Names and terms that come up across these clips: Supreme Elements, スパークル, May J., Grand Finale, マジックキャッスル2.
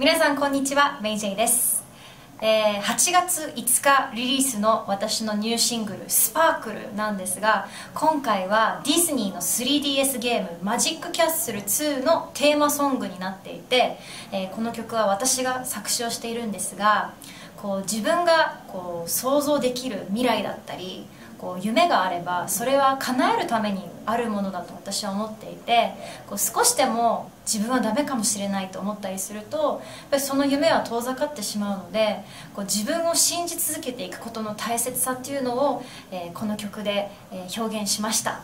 皆さんこんにちは、メイジェイです。8月5日リリースの私のニューシングル「スパークル」なんですが、今回はディズニーの 3DS ゲーム「マジックキャッスル2」のテーマソングになっていて、この曲は私が作詞をしているんですが、こう自分がこう想像できる未来だったり、こう夢があればそれは叶えるためにあるものだと私は思っていて、こう少しでも自分はダメかもしれないと思ったりすると、やっぱりその夢は遠ざかってしまうので、こう自分を信じ続けていくことの大切さっていうのを、この曲で表現しました。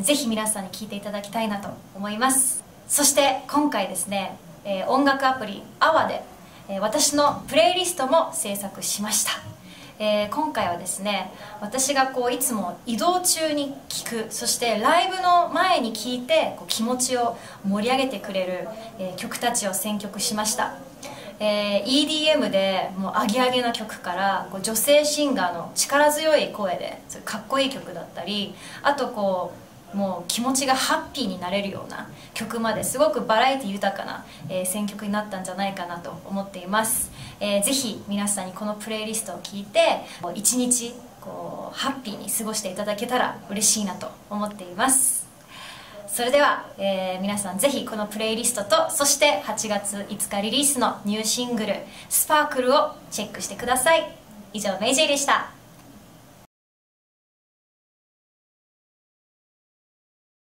ぜひ皆さんに聴いていただきたいなと思います。そして今回ですね、音楽アプリ AWA で私のプレイリストも制作しました。今回はですね、私がこういつも移動中に聴く、そしてライブの前に聴いてこう気持ちを盛り上げてくれる、曲たちを選曲しました。EDM でもうアゲアゲな曲から、こう女性シンガーの力強い声でかっこいい曲だったり、あとこうもう気持ちがハッピーになれるような曲まで、すごくバラエティ豊かな、選曲になったんじゃないかなと思っています。ぜひ皆さんにこのプレイリストを聴いて、一日こうハッピーに過ごしていただけたら嬉しいなと思っています。それでは、皆さんぜひこのプレイリストと、そして8月5日リリースのニューシングル「スパークル」をチェックしてください。以上、メイジェイでした。